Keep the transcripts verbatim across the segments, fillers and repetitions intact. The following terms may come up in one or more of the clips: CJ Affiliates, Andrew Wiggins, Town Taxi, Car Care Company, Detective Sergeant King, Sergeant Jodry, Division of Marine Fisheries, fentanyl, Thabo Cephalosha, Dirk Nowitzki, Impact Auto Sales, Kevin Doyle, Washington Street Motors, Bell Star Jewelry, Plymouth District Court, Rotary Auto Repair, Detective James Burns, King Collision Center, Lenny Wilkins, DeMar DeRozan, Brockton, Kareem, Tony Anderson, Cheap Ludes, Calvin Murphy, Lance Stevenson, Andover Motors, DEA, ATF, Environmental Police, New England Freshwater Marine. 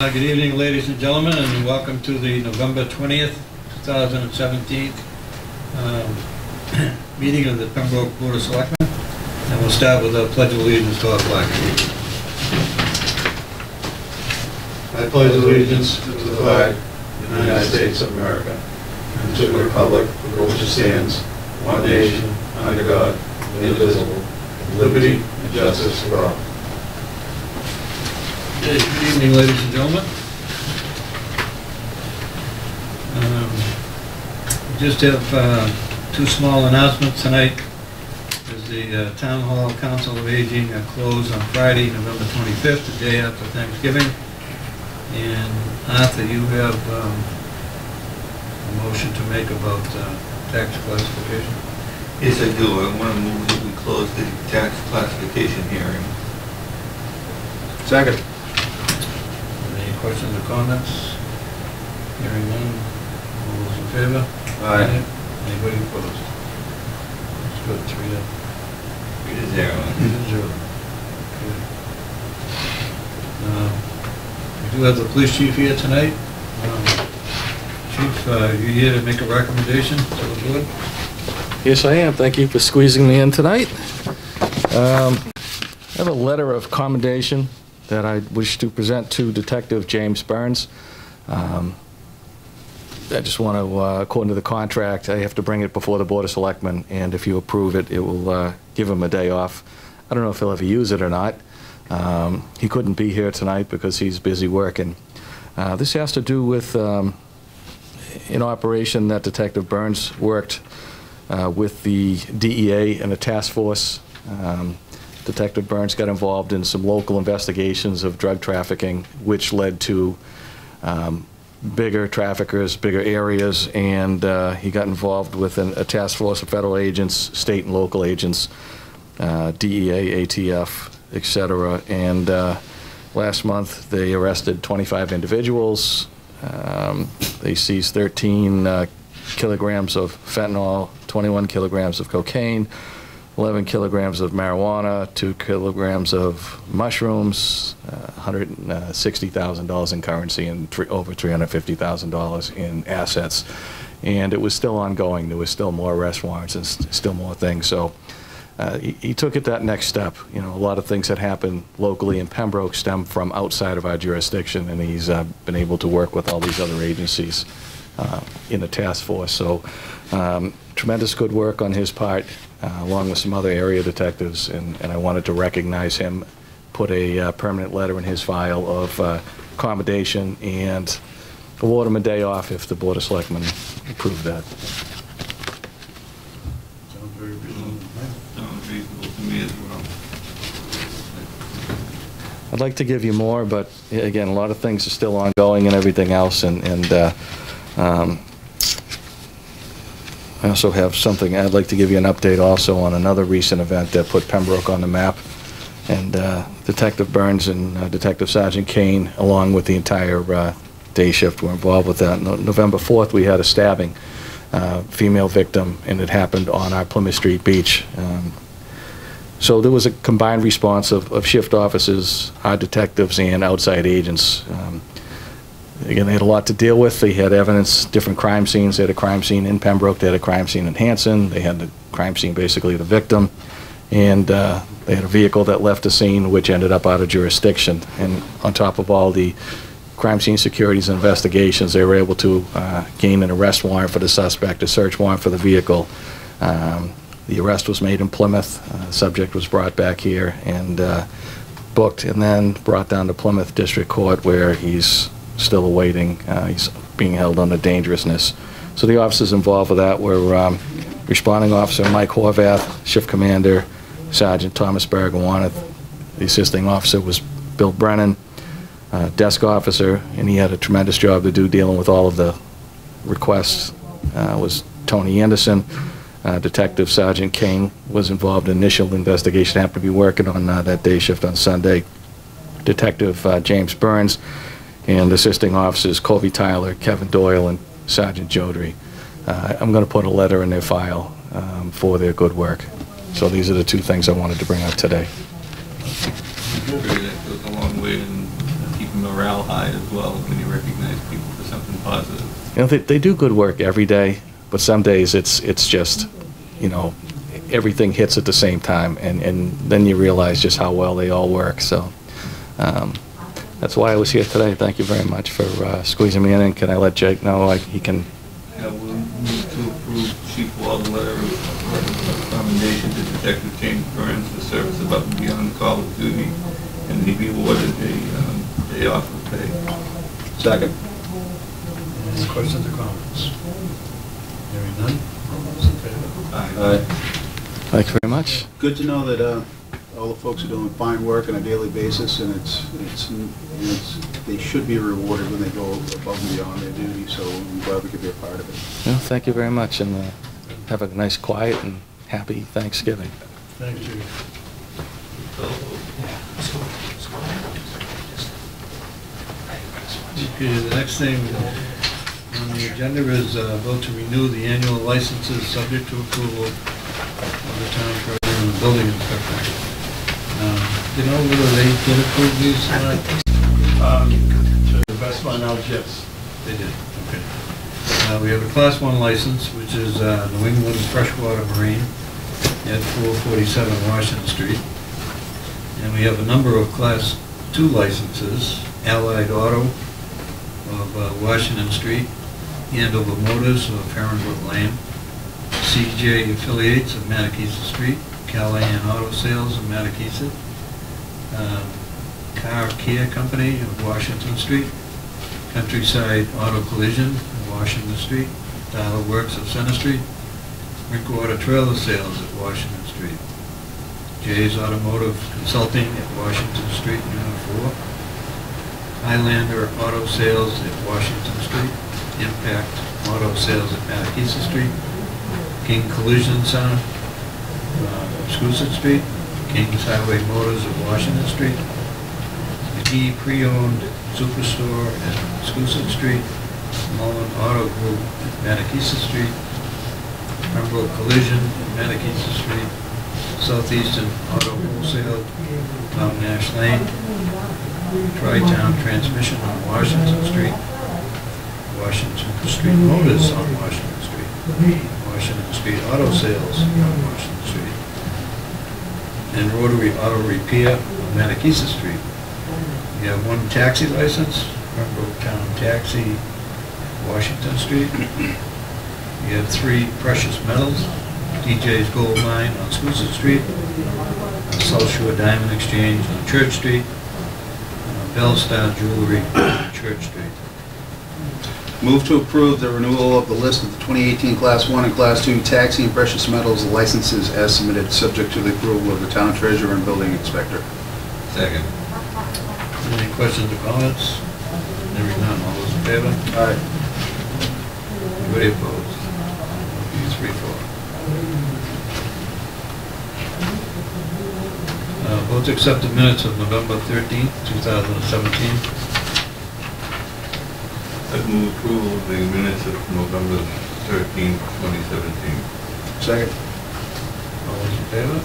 Good evening, ladies and gentlemen, and welcome to the November twentieth, two thousand seventeen um, meeting of the Pembroke Board of Selectmen. And we'll start with a Pledge of Allegiance to our flag. I pledge allegiance to the flag of the United States of America and to the republic for which it stands, one nation, under God, indivisible, liberty and justice for all. Good evening, ladies and gentlemen. Um, we just have uh, two small announcements tonight. As the uh, Town Hall Council of Aging are closed on Friday, November twenty-fifth, the day after Thanksgiving. And Arthur, you have um, a motion to make about uh, tax classification? Yes, I do. I want to move that we close the tax classification hearing. Second. Questions or comments? Hearing none. All those in favor? Aye. Anybody opposed? Let's go three to three to zero. Three to zero. Okay. Uh, we do have the police chief here tonight. Um, chief, uh, you here to make a recommendation to the board? Yes, I am. Thank you for squeezing me in tonight. Um, I have a letter of commendation that I wish to present to Detective James Burns. Um, I just want to, uh, according to the contract, I have to bring it before the Board of Selectmen, and if you approve it, it will uh, give him a day off. I don't know if he'll ever use it or not. Um, he couldn't be here tonight because he's busy working. Uh, this has to do with um, an operation that Detective Burns worked uh, with the D E A and a task force. Um, Detective Burns got involved in some local investigations of drug trafficking, which led to um, bigger traffickers, bigger areas, and uh, he got involved with an, a task force of federal agents, state and local agents, uh, D E A, A T F, et cetera. And uh, last month they arrested twenty-five individuals. Um, they seized thirteen uh, kilograms of fentanyl, twenty-one kilograms of cocaine, eleven kilograms of marijuana, two kilograms of mushrooms, uh, one hundred sixty thousand dollars in currency, and three, over three hundred fifty thousand dollars in assets. And it was still ongoing. There was still more arrest warrants and st still more things. So uh, he, he took it that next step. You know, a lot of things that happen locally in Pembroke stem from outside of our jurisdiction, and he's uh, been able to work with all these other agencies uh, in the task force. So um, tremendous good work on his part. Uh, along with some other area detectives, and, and I wanted to recognize him, put a uh, permanent letter in his file of uh, accommodation, and award him a day off if the Board of Selectmen approve that. Sounds very reasonable. Sounds reasonable to me as well. I'd like to give you more, but again, a lot of things are still ongoing and everything else, and, and uh, um, I also have something. I'd like to give you an update also on another recent event that put Pembroke on the map. And uh, Detective Burns and uh, Detective Sergeant Kane, along with the entire uh, day shift, were involved with that. No November fourth, we had a stabbing, uh, female victim, and it happened on our Plymouth Street beach. Um, so there was a combined response of, of shift officers, our detectives, and outside agents. Um, Again, they had a lot to deal with. They had evidence, different crime scenes. They had a crime scene in Pembroke. They had a crime scene in Hanson. They had the crime scene, basically, the victim. And uh, they had a vehicle that left the scene, which ended up out of jurisdiction. And on top of all the crime scene securities and investigations, they were able to uh, gain an arrest warrant for the suspect, a search warrant for the vehicle. Um, the arrest was made in Plymouth. Uh, the subject was brought back here and uh, booked, and then brought down to Plymouth District Court, where he's still awaiting. Uh, he's being held under dangerousness. So the officers involved with that were um, Responding Officer Mike Horvath, Shift Commander Sergeant Thomas Bergawanath. The assisting officer was Bill Brennan, uh, desk officer, and he had a tremendous job to do dealing with all of the requests. Uh, was Tony Anderson. Uh, Detective Sergeant King was involved in initial investigation. Happened to be working on uh, that day shift on Sunday. Detective uh, James Burns. And assisting officers Colby Tyler, Kevin Doyle, and Sergeant Jodry. Uh, I'm going to put a letter in their file um, for their good work. So these are the two things I wanted to bring up today. That goes a long way in keeping them morale high as well when you recognize people for something positive. You know, they, they do good work every day, but some days it's it's just, you know, everything hits at the same time, and, and then you realize just how well they all work. So um, that's why I was here today. Thank you very much for uh, squeezing me in, and can I let Jake know I, he can... Yeah, we'll move to approve Chief Wall's letter of recommendation to Detective James Burns for service above and beyond the call of duty, and he be awarded a um, day off of pay. Second. Any questions or comments? Hearing none, all those in favor? Aye. Aye. Thanks very much. Good to know that uh, all the folks are doing fine work on a daily basis, and it's it's, it's they should be rewarded when they go above and beyond their duty. So I'm glad we could be a part of it. Well, thank you very much, and uh, have a nice, quiet, and happy Thanksgiving. Thank you. Okay, the next thing on the agenda is uh, vote to renew the annual licenses subject to approval of the town clerk and the building inspector. Um, do you know whether they did approve these or not? Um, to the best of my knowledge, yes, they did. Okay. Uh, we have a Class One license, which is uh, New England Freshwater Marine at four forty-seven Washington Street, and we have a number of Class Two licenses: Allied Auto of uh, Washington Street, Andover Motors of Pembroke Lane, C J Affiliates of Mattakeesa Street, Callahan Auto Sales of Mattakeesa, um, Car Care Company of Washington Street, Countryside Auto Collision of Washington Street, Dial Works of Center Street, Brinkwater Trailer Sales at Washington Street, Jay's Automotive Consulting at Washington Street, Unit four, Highlander Auto Sales at Washington Street, Impact Auto Sales at Mattakeesa Street, King Collision Center, uh, Exclusive Street, King's Highway Motors of Washington Street, McKee pre-owned Superstore at Exclusive Street, Mullen Auto Group at Mattakeesa Street, Pembroke Collision at Mattakeesa Street, Southeastern Auto Wholesale, Tom Nash Lane, Tri-Town Transmission on Washington Street, Washington Street Motors on Washington Street, Washington Street Auto Sales on Washington Street, and Rotary Auto Repair on Mattakeesa Street. We have one taxi license, Pembroke Town Taxi, Washington Street. We have three precious metals, D J's Gold Mine on Exclusive Street, South Shore Diamond Exchange on Church Street, and Bell Star Jewelry on Church Street. Move to approve the renewal of the list of the twenty eighteen Class one and Class two taxi and precious metals licenses as submitted, subject to the approval of the town treasurer and building inspector. Second. Any questions or comments? Hearing none, all those in favor? Aye. Anybody opposed? Three, four. Uh, vote to accept the minutes of November thirteenth, two thousand seventeen. I move approval of the minutes of November thirteenth, twenty seventeen. Second. All those in favor?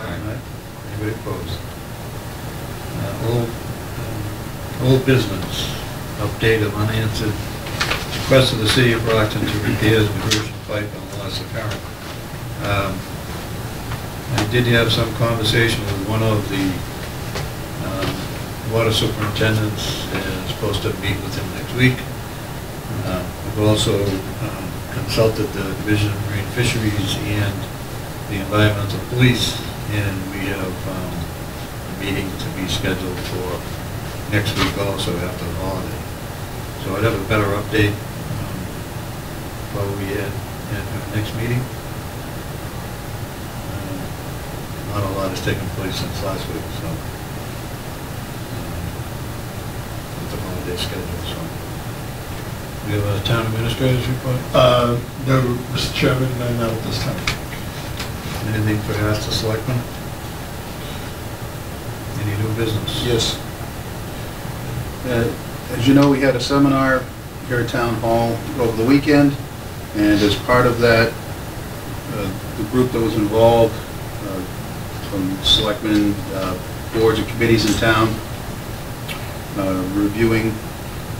Aye. Aye. Anybody opposed? Uh, old, um, old business. Update of unanswered request of the City of Brockton to repair the diversion pipe on Lassa Current. Um, I did have some conversation with one of the um, water superintendents. Uh, supposed to meet with him next week. Uh, we've also um, consulted the Division of Marine Fisheries and the Environmental Police, and we have um, a meeting to be scheduled for next week also after the holiday. So I'd have a better update um, probably at, at our next meeting. Uh, not a lot has taken place since last week, so um, the holiday schedule. So. We have a town administrator's report? Uh, no, Mister Chairman, no, not at this time. Anything for us to selectmen? Any new business? Yes. Uh, as you know, we had a seminar here at Town Hall over the weekend, and as part of that, uh, the group that was involved uh, from selectmen, uh, boards and committees in town uh, reviewing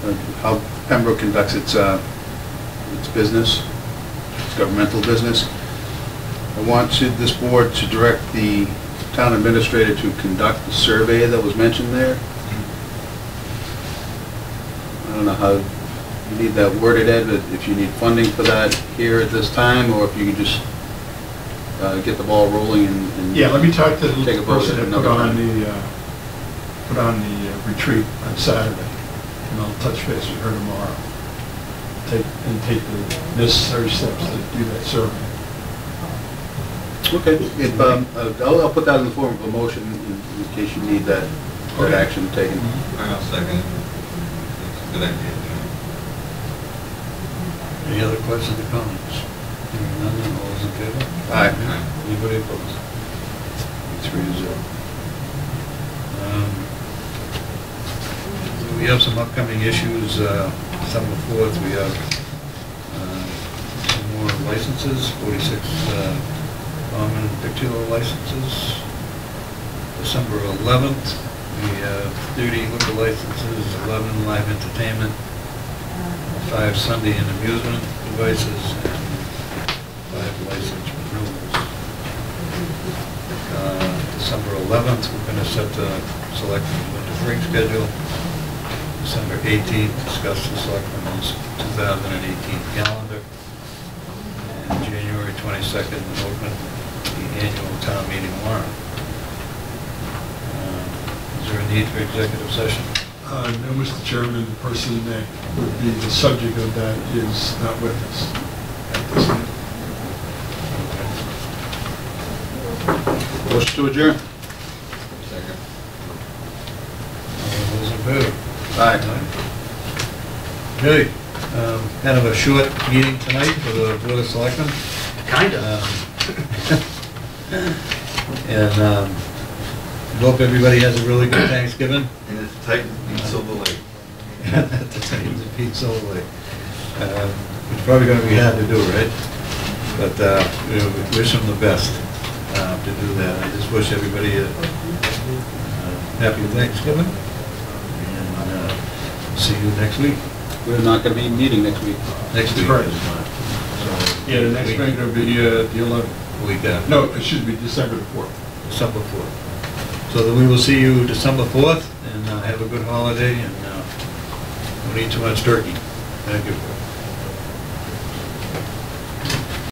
uh, how Pembroke conducts its, uh, its business, its governmental business. I wanted this board to direct the town administrator to conduct the survey that was mentioned there. I don't know how you need that worded in, but if you need funding for that here at this time, or if you could just uh, get the ball rolling and, and yeah, let me talk to the person that put on the uh, put on the uh, retreat on Saturday, and I'll touch base with her tomorrow. Take and take the necessary steps to do that survey. Okay. If, um, I'll, I'll put that in the form of a motion in, in case you need that, that okay. action taken. Mm-hmm. All right, I'll second it. That's a good idea. Any other questions or comments? None, all those in favor? Aye. Aye. Anybody opposed? Three to zero. Um, so we have some upcoming issues. Uh, December fourth, we have uh, some more licenses, forty-six uh, common victular licenses. December eleventh, we have thirty liquor licenses, eleven live entertainment, five Sunday and amusement devices, and five license renewals. Uh, December eleventh, we're going to set the selection winter spring schedule. December eighteenth, discuss the selection month's two thousand eighteen calendar. And January twenty-second, open the annual town meeting warrant. Uh, is there a need for executive session? Uh, no, Mister Chairman, the person that would be the subject of that is not with us at this time. Motion to adjourn. Second. All those in favor? Aye. Aye. Okay. Um, kind of a short meeting tonight for the Board of Selectmen. Kind of. Um, and um, hope everybody has a really good Thanksgiving. And it's Titan beat Silver Lake. The Titans beat Silver Lake. Um, it's probably going to be hard to do, right? But uh, you know, we wish them the best uh, to do that. I just wish everybody a uh, happy Thanksgiving, and uh, see you next week. We're not going to be meeting next week. Next week. Right. So yeah, the next week will be uh, the eleventh. Week after. No, it should be December fourth. December fourth. So we will see you December fourth, and uh, have a good holiday, and uh, don't eat too much turkey. Thank you.